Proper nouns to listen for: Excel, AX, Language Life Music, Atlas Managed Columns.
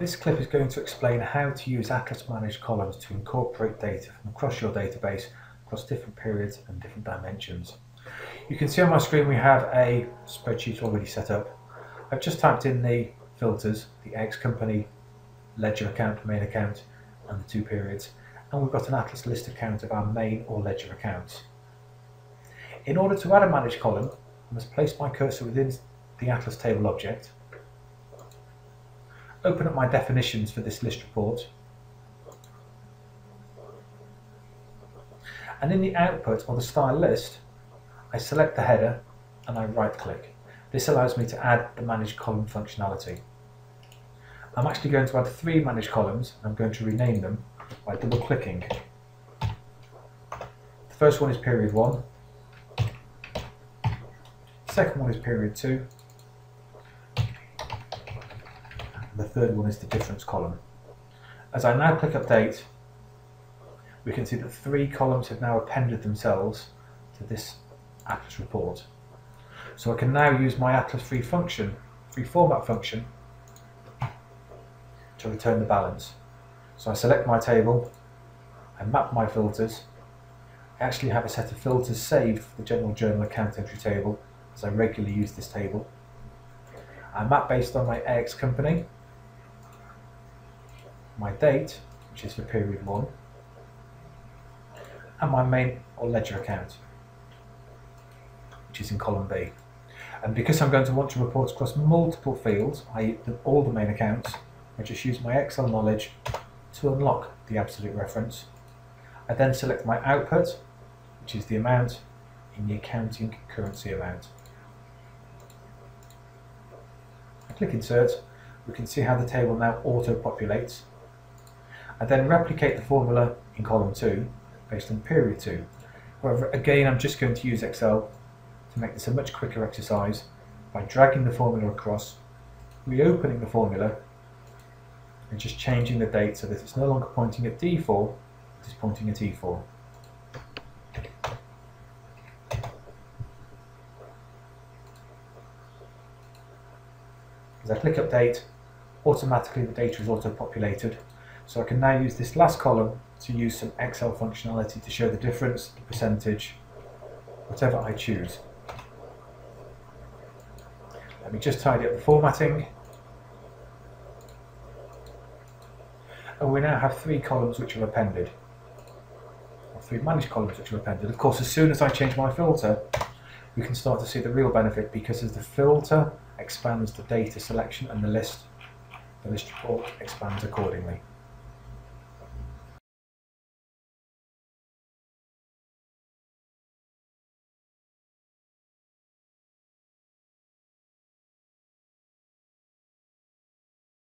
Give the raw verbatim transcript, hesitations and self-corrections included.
This clip is going to explain how to use Atlas Managed Columns to incorporate data from across your database, across different periods and different dimensions. You can see on my screen we have a spreadsheet already set up. I've just typed in the filters, the A X company, ledger account, main account and the two periods, and we've got an Atlas list account of our main or ledger accounts. In order to add a managed column, I must place my cursor within the Atlas table object, open up my definitions for this list report, and in the output or the style list I select the header and I right click. This allows me to add the managed column functionality. I'm actually going to add three managed columns and I'm going to rename them by double clicking. The first one is period one, the second one is period two, the third one is the difference column. As I now click update, we can see that three columns have now appended themselves to this Atlas report. So I can now use my Atlas free function, free format function, to return the balance. So I select my table, I map my filters, I actually have a set of filters saved for the general journal account entry table, as I regularly use this table. I map based on my A X company, my date, which is for period one, and my main or ledger account, which is in column B. And because I'm going to want to report across multiple fields, that is all the main accounts, I just use my Excel knowledge to unlock the absolute reference. I then select my output, which is the amount in the accounting currency amount. I click insert, we can see how the table now auto-populates. I then replicate the formula in column two, based on period two. However, again, I'm just going to use Excel to make this a much quicker exercise by dragging the formula across, reopening the formula, and just changing the date so that it's no longer pointing at D four, it's pointing at E four. As I click update, automatically the data is auto-populated, so I can now use this last column to use some Excel functionality to show the difference, the percentage, whatever I choose. Let me just tidy up the formatting. And we now have three columns which are appended, or three managed columns which are appended. Of course, as soon as I change my filter, we can start to see the real benefit, because as the filter expands the data selection and the list, the list report expands accordingly.